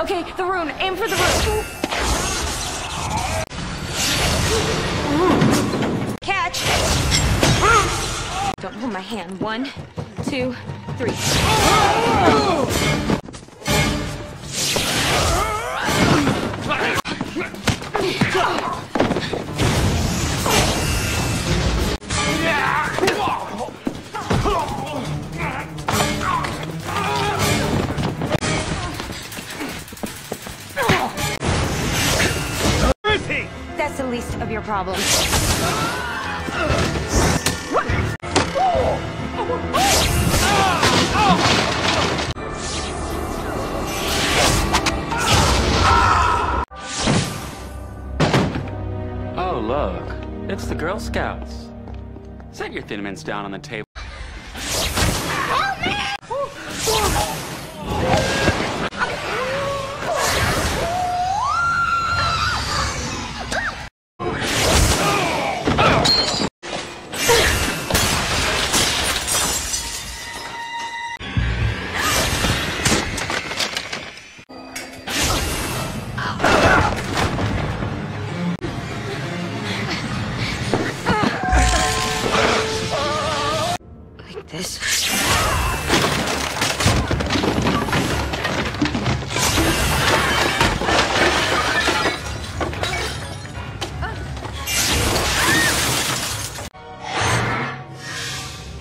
Okay, the rune. Aim for the rune. Catch. Don't hold my hand. 1, 2, 3. That's the least of your problems. Oh, look. It's the Girl Scouts. Set your Thin Mints down on the table.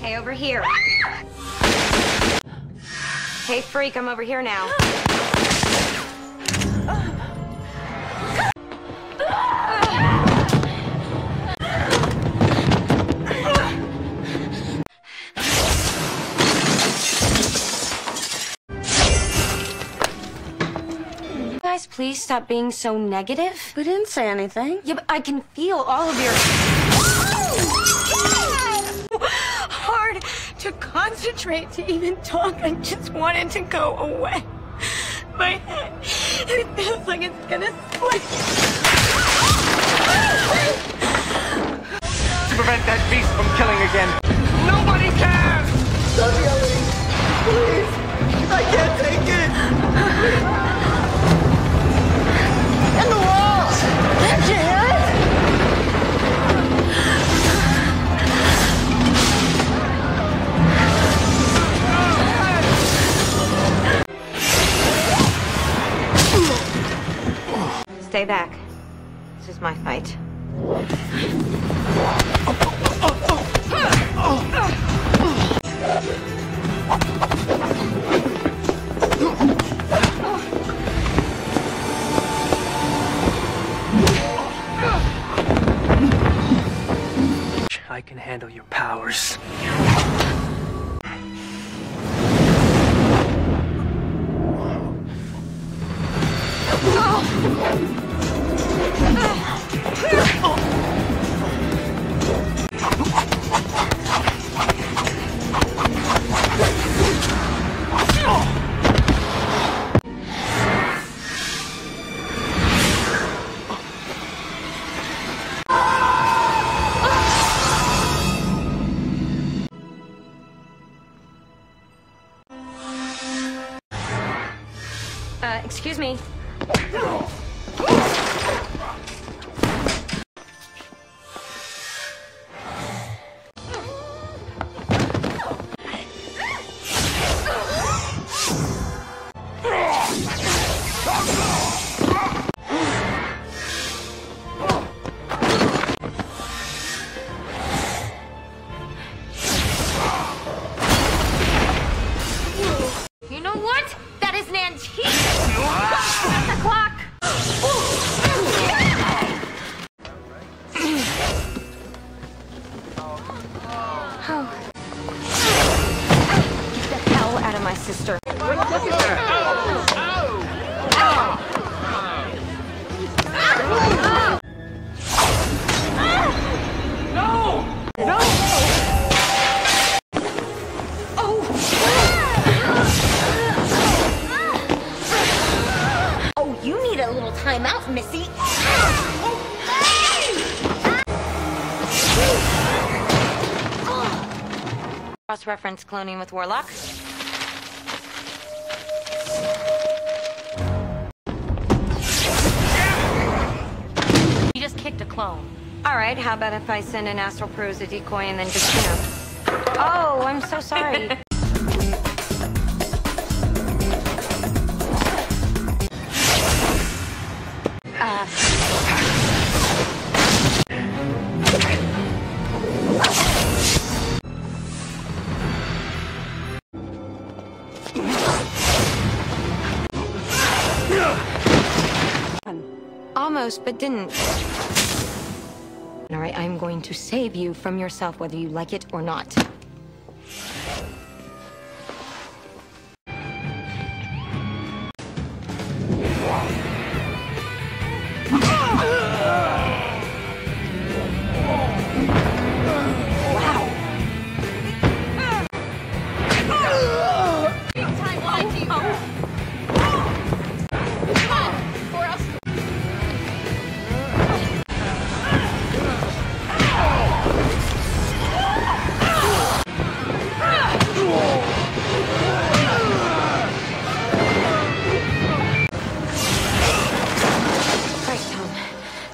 Hey, over here. Hey, freak, I'm over here now. Please stop being so negative. We didn't say anything. Yeah, but I can feel all of your... Oh, God! Hard to concentrate, to even talk. I just wanted to go away. My head, it feels like it's gonna split. To prevent that beast from killing again. Nobody cares! Stop yelling. Please. I can't take it. Stay back. This is my fight. I can handle your powers. Excuse me. You know what? That is an antique! At the clock! Oh. Get the hell out of my sister. Look at her! Time out, Missy. Cross-reference cloning with Warlock. clone. All right, how about if I send an Astral Probe as a decoy and then just, you know... Oh, I'm so sorry. Almost, but didn't. All right, I'm going to save you from yourself, whether you like it or not.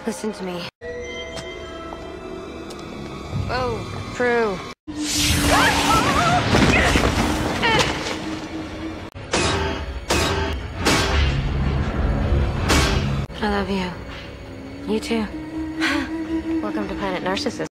Listen to me. Oh, Prue. I love you. You too. Welcome to Planet Narcissus.